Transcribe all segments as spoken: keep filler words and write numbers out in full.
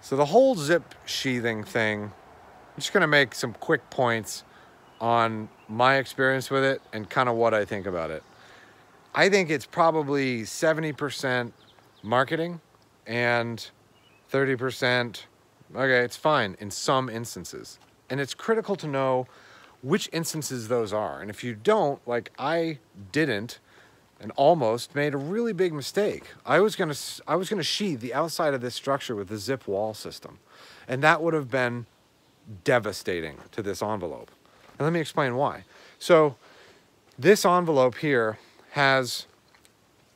So the whole zip sheathing thing, I'm just gonna make some quick points on my experience with it and kind of what I think about it. I think it's probably seventy percent marketing and thirty percent, okay, it's fine in some instances. And it's critical to know which instances those are. And if you don't, like I didn't, and almost made a really big mistake. I was gonna, I was gonna sheathe the outside of this structure with the zip wall system. And that would have been devastating to this envelope. And let me explain why. So this envelope here has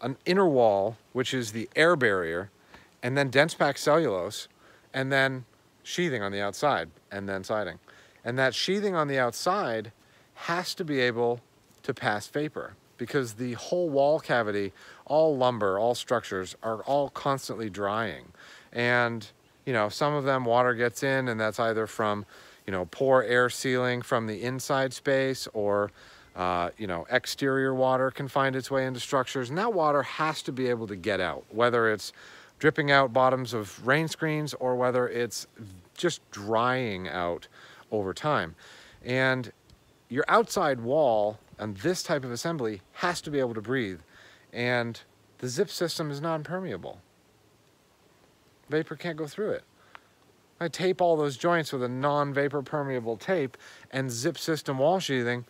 an inner wall, which is the air barrier, and then dense packed cellulose, and then sheathing on the outside, and then siding. And that sheathing on the outside has to be able to pass vapor, because the whole wall cavity, all lumber, all structures are all constantly drying. And, you know, some of them water gets in, and that's either from, you know, poor air sealing from the inside space, or, uh, you know, exterior water can find its way into structures. And that water has to be able to get out, whether it's dripping out bottoms of rain screens or whether it's just drying out over time. And your outside wall on this type of assembly has to be able to breathe, and the zip system is non-permeable. Vapor can't go through it. I tape all those joints with a non-vapor permeable tape and zip system wall sheathing.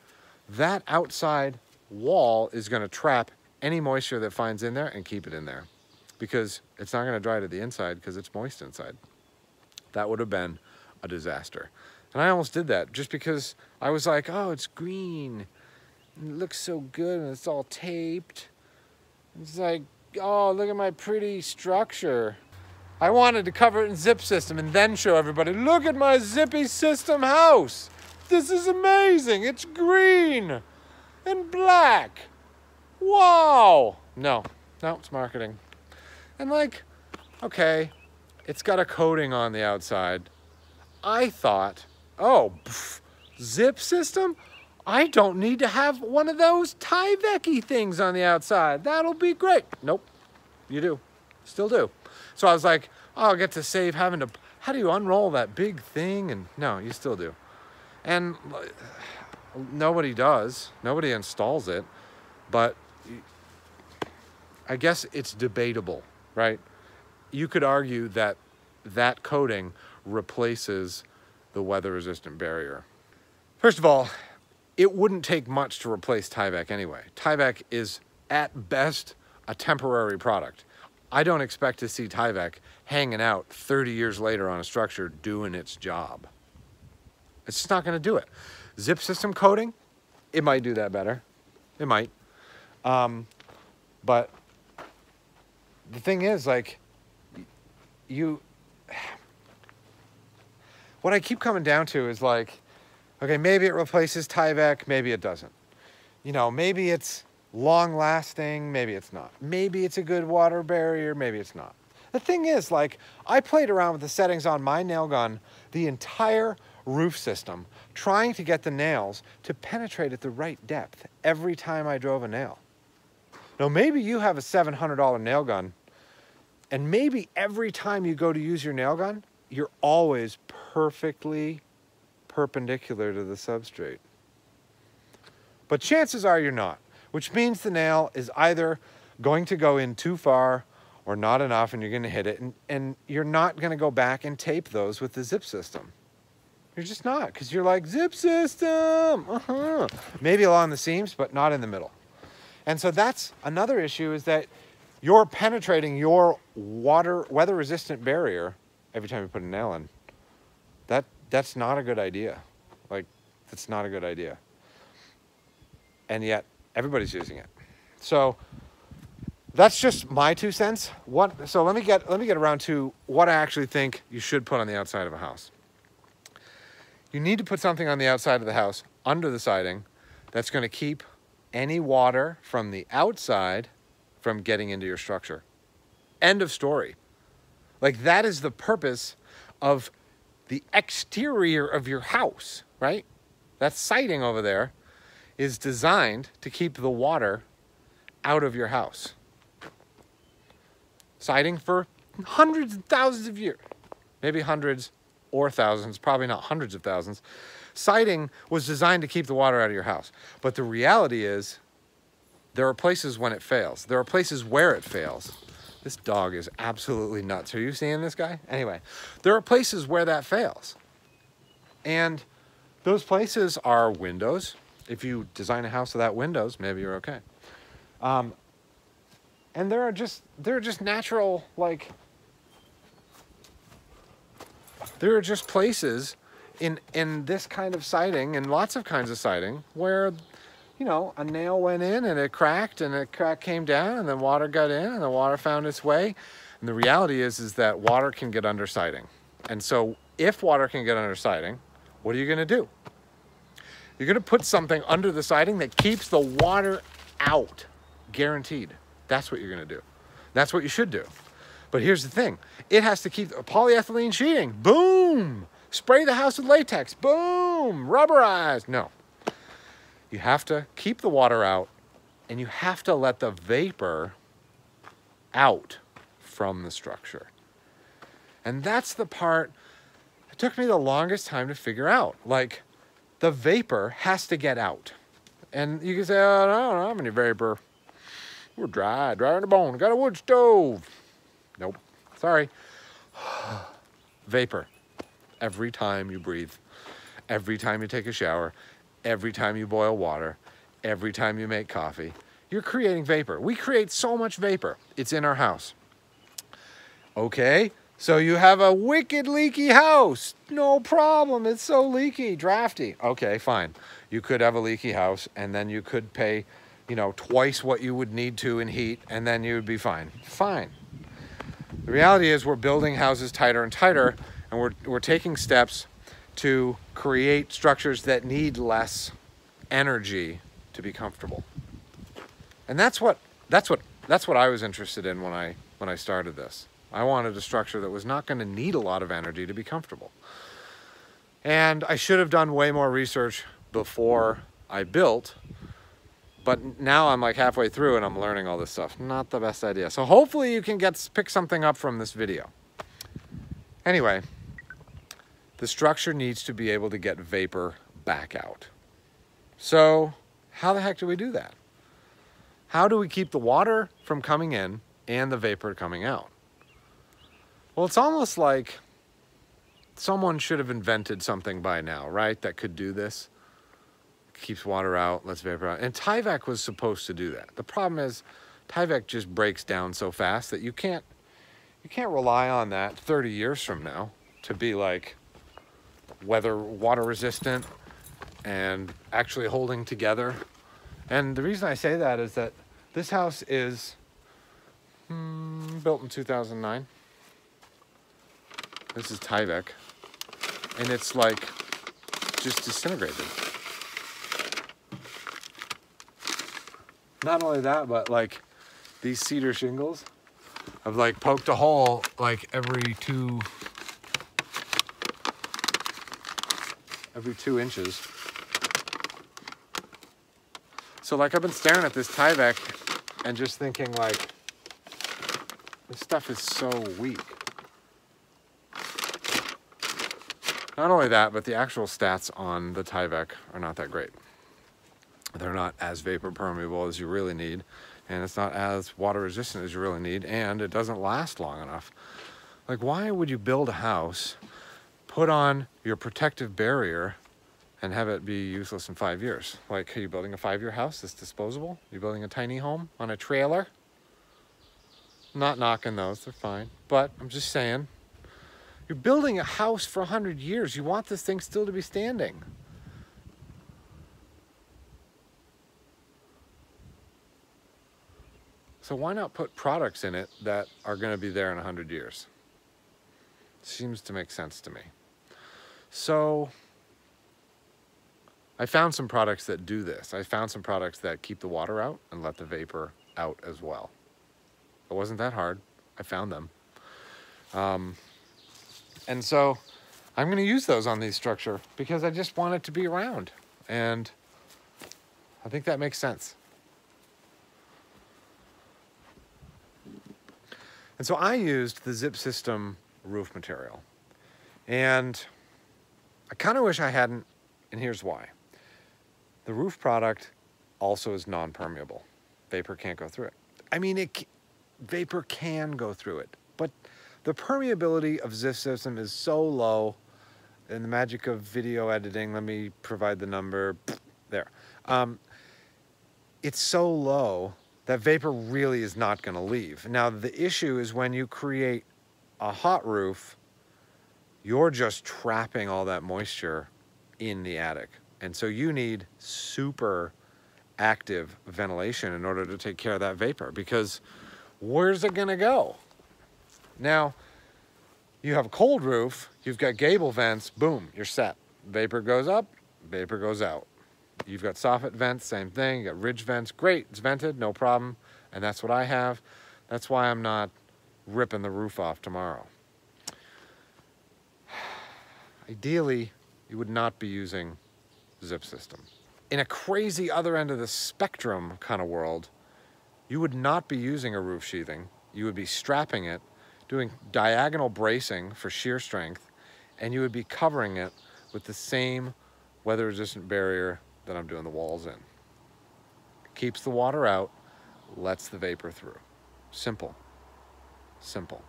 That outside wall is going to trap any moisture that finds in there and keep it in there, because it's not going to dry to the inside because it's moist inside. That would have been a disaster. And I almost did that just because I was like, oh, it's green. It looks so good and it's all taped. It's like, oh, look at my pretty structure. I wanted to cover it in zip system and then show everybody, look at my zippy system house. This is amazing. It's green and black. Wow. No, no, it's marketing. And like, okay, it's got a coating on the outside. I thought, oh, pff, zip system? I don't need to have one of those Tyvek things on the outside. That'll be great. Nope, you do, still do. So I was like, oh, I'll get to save having to, how do you unroll that big thing? And no, you still do. And nobody does, nobody installs it, but I guess it's debatable, right? You could argue that that coating replaces the weather-resistant barrier. First of all, it wouldn't take much to replace Tyvek anyway. Tyvek is, at best, a temporary product. I don't expect to see Tyvek hanging out thirty years later on a structure doing its job. It's just not going to do it. Zip system coating, it might do that better. It might. Um, but the thing is, like, you... What I keep coming down to is like, okay, maybe it replaces Tyvek, maybe it doesn't. You know, maybe it's long-lasting, maybe it's not. Maybe it's a good water barrier, maybe it's not. The thing is, like, I played around with the settings on my nail gun the entire roof system, trying to get the nails to penetrate at the right depth every time I drove a nail. Now, maybe you have a seven hundred dollar nail gun, and maybe every time you go to use your nail gun, you're always perfectly perpendicular to the substrate. But chances are you're not, which means the nail is either going to go in too far or not enough, and you're going to hit it, and, and you're not going to go back and tape those with the zip system. You're just not, because you're like, zip system! Uh-huh. Maybe along the seams, but not in the middle. And so that's another issue, is that you're penetrating your water weather-resistant barrier every time you put a nail in. That, that's not a good idea. Like, that's not a good idea. And yet, everybody's using it. So that's just my two cents. What, so let me get, let me get around to what I actually think you should put on the outside of a house. You need to put something on the outside of the house, under the siding, that's gonna keep any water from the outside from getting into your structure. End of story. Like, that is the purpose of the exterior of your house, right? That siding over there is designed to keep the water out of your house. Siding for hundreds and thousands of years. maybe hundreds or thousands, probably not hundreds of thousands. Siding was designed to keep the water out of your house. But the reality is there are places when it fails. There are places where it fails. This dog is absolutely nuts. Are you seeing this guy? Anyway, there are places where that fails. And those places are windows. If you design a house without windows, maybe you're okay. Um, and there are just, there are just natural, like, there are just places in, in this kind of siding and lots of kinds of siding where, you know, a nail went in and it cracked and a crack came down and then water got in and the water found its way. And the reality is, is that water can get under siding. And so if water can get under siding, what are you gonna do? You're gonna put something under the siding that keeps the water out, guaranteed. That's what you're gonna do. That's what you should do. But here's the thing, it has to keep polyethylene sheeting, boom! Spray the house with latex, boom! Rubberized, no. You have to keep the water out and you have to let the vapor out from the structure. And that's the part that took me the longest time to figure out. Like, the vapor has to get out. And you can say, oh, I don't have any vapor. We're dry, dry in the bone, got a wood stove. Nope, sorry. Vapor. Every time you breathe, every time you take a shower, every time you boil water, every time you make coffee, you're creating vapor. We create so much vapor. It's in our house. Okay, so you have a wicked leaky house. No problem, it's so leaky, drafty. Okay, fine. You could have a leaky house and then you could pay, you know, twice what you would need to in heat and then you would be fine. Fine. The reality is we're building houses tighter and tighter and we're, we're taking steps to create structures that need less energy to be comfortable. And that's what, that's what, that's what I was interested in when I, when I started this. I wanted a structure that was not going to need a lot of energy to be comfortable. And I should have done way more research before I built, but now I'm like halfway through and I'm learning all this stuff. Not the best idea. So hopefully you can get, pick something up from this video. Anyway, the structure needs to be able to get vapor back out. So how the heck do we do that? How do we keep the water from coming in and the vapor coming out? Well, it's almost like someone should have invented something by now, right? That could do this. Keeps water out, lets vapor out. And Tyvek was supposed to do that. The problem is Tyvek just breaks down so fast that you can't, you can't rely on that thirty years from now to be like, weather water resistant and actually holding together. And the reason I say that is that this house is hmm, built in two thousand nine. This is Tyvek and it's like just disintegrated. Not only that, but like these cedar shingles have like poked a hole like every two every two inches. So like I've been staring at this Tyvek and just thinking like, this stuff is so weak. Not only that, but the actual stats on the Tyvek are not that great. They're not as vapor permeable as you really need, and it's not as water resistant as you really need, and it doesn't last long enough. Like, why would you build a house, put on your protective barrier and have it be useless in five years. Like, are you building a five-year house that's disposable? You're building a tiny home on a trailer? Not knocking those, they're fine. But I'm just saying, you're building a house for a hundred years. You want this thing still to be standing. So why not put products in it that are gonna be there in a hundred years? Seems to make sense to me. So I found some products that do this. I found some products that keep the water out and let the vapor out as well. It wasn't that hard. I found them. Um, and so I'm going to use those on these structure because I just want it to be around. And I think that makes sense. And so I used the Zip System roof material. And I kind of wish I hadn't, and here's why. The roof product also is non-permeable. Vapor can't go through it. I mean, it vapor can go through it, but the permeability of Zip System is so low. In the magic of video editing, let me provide the number there. Um, it's so low that vapor really is not going to leave. Now, the issue is when you create a hot roof, you're just trapping all that moisture in the attic. And so you need super active ventilation in order to take care of that vapor, because where's it going to go? Now, you have a cold roof, you've got gable vents, boom, you're set. Vapor goes up, vapor goes out. You've got soffit vents, same thing. You got ridge vents, great, it's vented, no problem. And that's what I have. That's why I'm not ripping the roof off tomorrow. Ideally, you would not be using Zip System. In a crazy other end of the spectrum kind of world, you would not be using a roof sheathing. You would be strapping it, doing diagonal bracing for shear strength, and you would be covering it with the same weather-resistant barrier that I'm doing the walls in. It keeps the water out, lets the vapor through. Simple. Simple.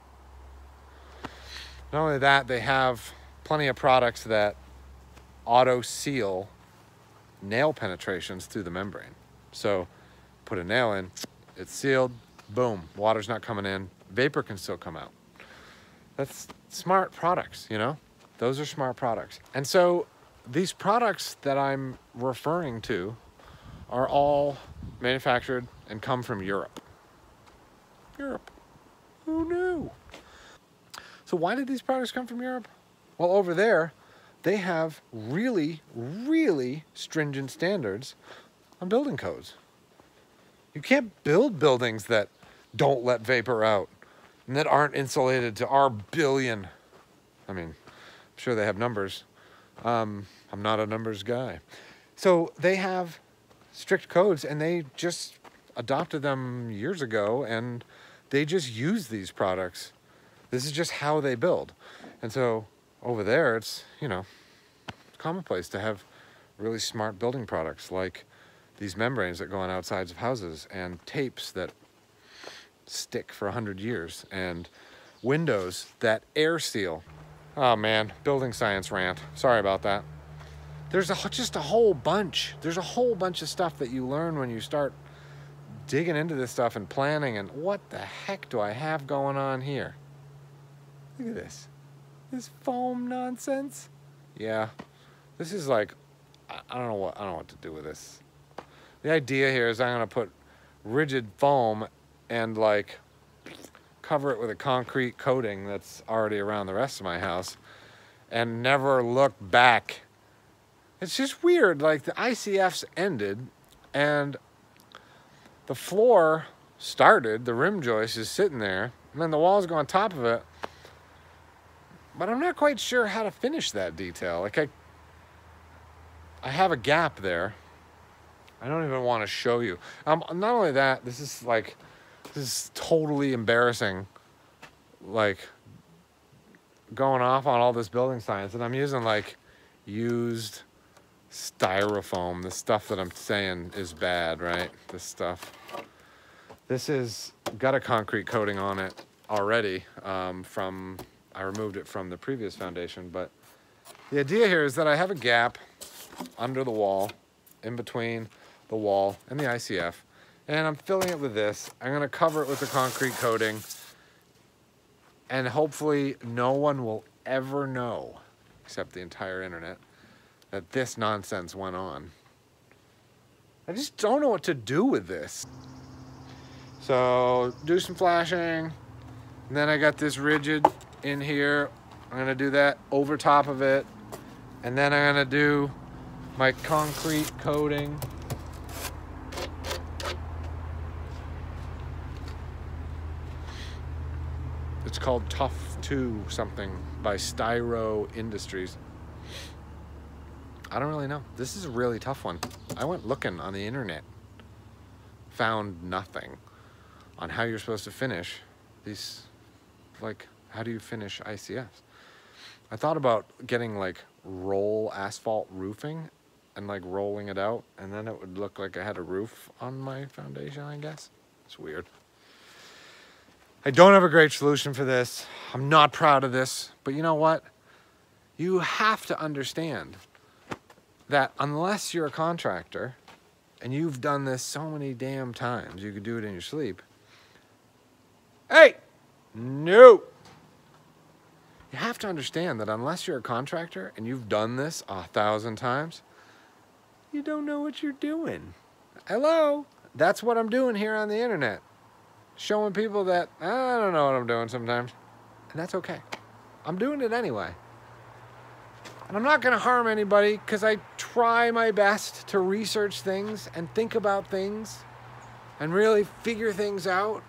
Not only that, they have plenty of products that auto-seal nail penetrations through the membrane. So put a nail in, it's sealed, boom, water's not coming in, vapor can still come out. That's smart products, you know? Those are smart products. And so these products that I'm referring to are all manufactured and come from Europe. Europe. Who knew? So why did these products come from Europe? Well, over there, they have really, really stringent standards on building codes. You can't build buildings that don't let vapor out and that aren't insulated to our billion. I mean, I'm sure they have numbers. Um, I'm not a numbers guy. So they have strict codes, and they just adopted them years ago, and they just use these products. This is just how they build. And so over there, it's, you know, commonplace to have really smart building products like these membranes that go on outsides of houses, and tapes that stick for a hundred years, and windows that air seal. Oh man, building science rant, sorry about that. There's a, just a whole bunch there's a whole bunch of stuff that you learn when you start digging into this stuff and planning, and what the heck do I have going on here? Look at this this foam nonsense. Yeah, this is like, I don't know what I don't know what to do with this. The idea here is I'm gonna put rigid foam and like cover it with a concrete coating that's already around the rest of my house and never look back. It's just weird. Like, the I C Fs ended and the floor started, the rim joist is sitting there, and then the walls go on top of it. But I'm not quite sure how to finish that detail. Like, I, I have a gap there. I don't even want to show you. Um, not only that, this is like, this is totally embarrassing, like, going off on all this building science, and I'm using, like, used styrofoam. The stuff that I'm saying is bad, right? This stuff. This has got a concrete coating on it already um, from, I removed it from the previous foundation, but the idea here is that I have a gap under the wall, in between the wall and the I C F. And I'm filling it with this. I'm gonna cover it with a concrete coating, and hopefully no one will ever know, except the entire internet, that this nonsense went on. I just don't know what to do with this. So do some flashing, and then I got this rigid in here. I'm gonna do that over top of it, and then I'm gonna do my concrete coating. It's called Tough Two something by Styro Industries. I don't really know. This is a really tough one. I went looking on the internet, found nothing on how you're supposed to finish these. Like, how do you finish I C Fs? I thought about getting like roll asphalt roofing and like rolling it out, and then it would look like I had a roof on my foundation, I guess. It's weird. I don't have a great solution for this. I'm not proud of this, but you know what? You have to understand that unless you're a contractor and you've done this so many damn times, you could do it in your sleep. Hey, no. You have to understand that unless you're a contractor and you've done this a thousand times, you don't know what you're doing. Hello? That's what I'm doing here on the internet. Showing people that I don't know what I'm doing sometimes. And that's okay. I'm doing it anyway. And I'm not gonna harm anybody because I try my best to research things and think about things and really figure things out.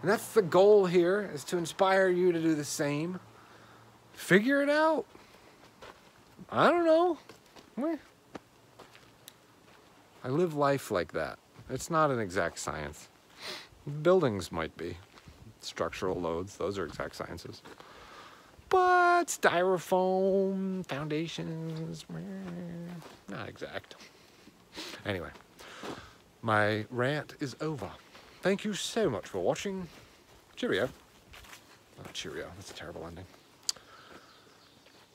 And that's the goal here, is to inspire you to do the same. Figure it out. I don't know. I live life like that. It's not an exact science. Buildings might be. Structural loads, those are exact sciences. But styrofoam, foundations, not exact. Anyway, my rant is over. Thank you so much for watching. Cheerio. Oh, cheerio, that's a terrible ending.